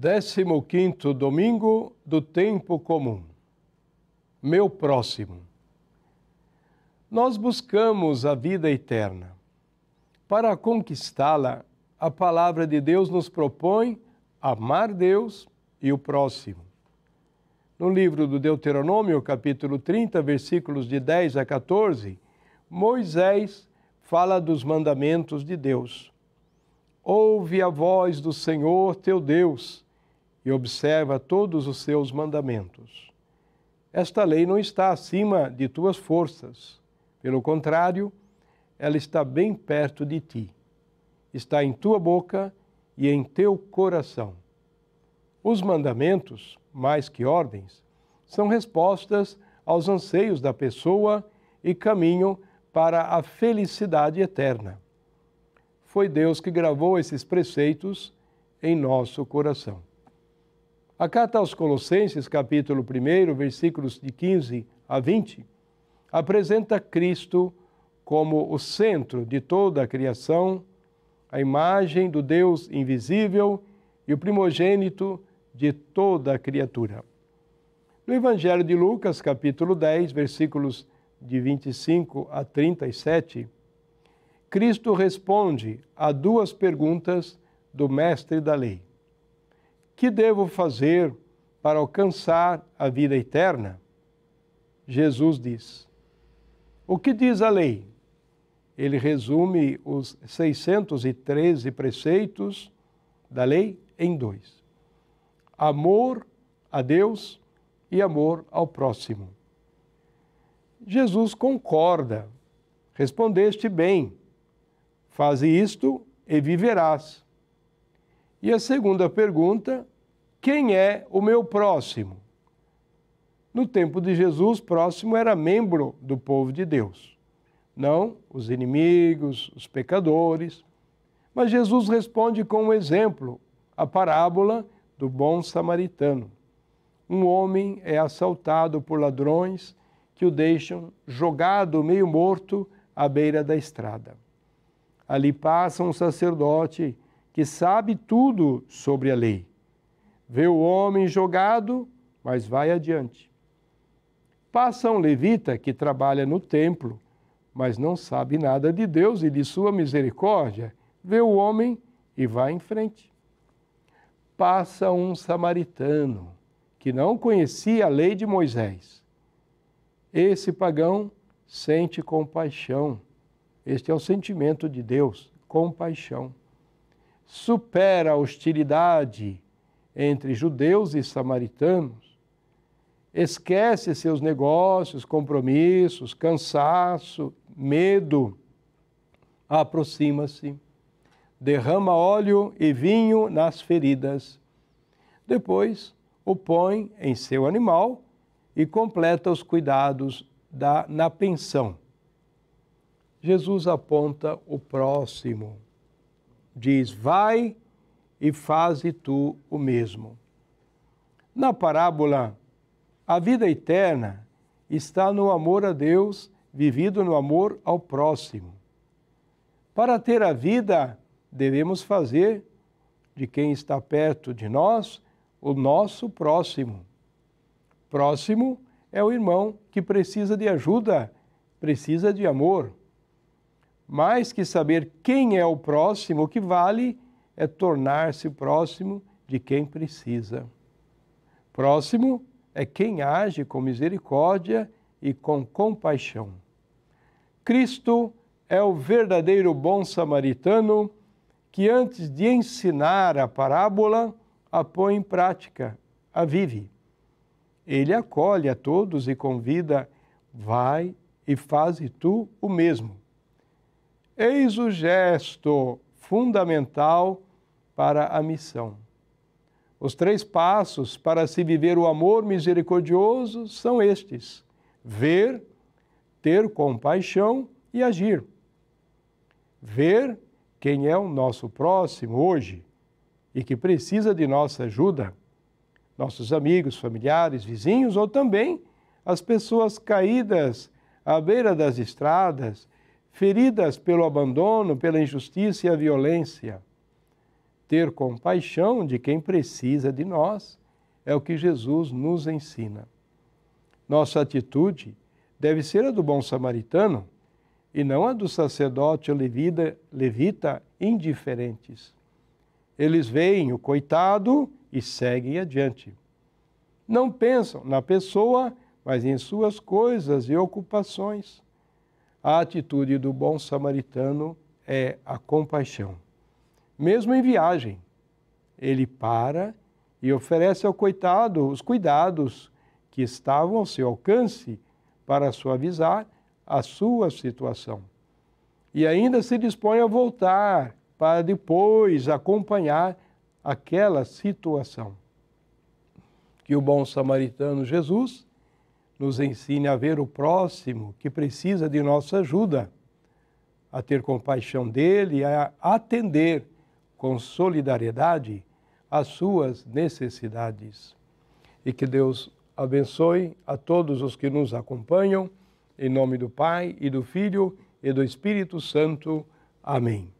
15º domingo do tempo comum. Meu próximo. Nós buscamos a vida eterna. Para conquistá-la, a palavra de Deus nos propõe amar Deus e o próximo. No livro do Deuteronômio, capítulo 30, versículos de 10 a 14, Moisés fala dos mandamentos de Deus. Ouve a voz do Senhor teu Deus e observa todos os seus mandamentos. Esta lei não está acima de tuas forças. Pelo contrário, ela está bem perto de ti. Está em tua boca e em teu coração. Os mandamentos, mais que ordens, são respostas aos anseios da pessoa e caminham para a felicidade eterna. Foi Deus que gravou esses preceitos em nosso coração. A carta aos Colossenses, capítulo 1, versículos de 15 a 20, apresenta Cristo como o centro de toda a criação, a imagem do Deus invisível e o primogênito de toda a criatura. No Evangelho de Lucas, capítulo 10, versículos de 25 a 37, Cristo responde a duas perguntas do Mestre da Lei. Que devo fazer para alcançar a vida eterna? Jesus diz. O que diz a lei? Ele resume os 613 preceitos da lei em dois: amor a Deus e amor ao próximo. Jesus concorda. Respondeste bem. Faze isto e viverás. E a segunda pergunta, quem é o meu próximo? No tempo de Jesus, próximo era membro do povo de Deus. Não os inimigos, os pecadores. Mas Jesus responde com um exemplo, a parábola do bom samaritano. Um homem é assaltado por ladrões que o deixam jogado, meio morto, à beira da estrada. Ali passa um sacerdote que sabe tudo sobre a lei. Vê o homem jogado, mas vai adiante. Passa um levita que trabalha no templo, mas não sabe nada de Deus e de sua misericórdia. Vê o homem e vai em frente. Passa um samaritano que não conhecia a lei de Moisés. Esse pagão sente compaixão. Este é o sentimento de Deus, compaixão. Supera a hostilidade entre judeus e samaritanos. Esquece seus negócios, compromissos, cansaço, medo. Aproxima-se. Derrama óleo e vinho nas feridas. Depois o põe em seu animal e completa os cuidados na pensão. Jesus aponta o próximo. Diz, vai e faze tu o mesmo. Na parábola, a vida eterna está no amor a Deus, vivido no amor ao próximo. Para ter a vida, devemos fazer de quem está perto de nós o nosso próximo. Próximo é o irmão que precisa de ajuda, precisa de amor. Mais que saber quem é o próximo, o que vale é tornar-se próximo de quem precisa. Próximo é quem age com misericórdia e com compaixão. Cristo é o verdadeiro bom samaritano que, antes de ensinar a parábola, a põe em prática, a vive. Ele acolhe a todos e convida, vai e faze tu o mesmo. Eis o gesto fundamental para a missão. Os três passos para se viver o amor misericordioso são estes: ver, ter compaixão e agir. Ver quem é o nosso próximo hoje e que precisa de nossa ajuda, nossos amigos, familiares, vizinhos ou também as pessoas caídas à beira das estradas, feridas pelo abandono, pela injustiça e a violência. ter compaixão de quem precisa de nós, é o que Jesus nos ensina. Nossa atitude deve ser a do bom samaritano e não a do sacerdote ou levita indiferentes. Eles veem o coitado e seguem adiante. Não pensam na pessoa, mas em suas coisas e ocupações. A atitude do bom samaritano é a compaixão. Mesmo em viagem, ele para e oferece ao coitado os cuidados que estavam ao seu alcance para suavizar a sua situação. E ainda se dispõe a voltar para depois acompanhar aquela situação. Que o bom samaritano Jesus nos ensine a ver o próximo que precisa de nossa ajuda, a ter compaixão dele, a atender com solidariedade as suas necessidades. E que Deus abençoe a todos os que nos acompanham, em nome do Pai e do Filho e do Espírito Santo. Amém.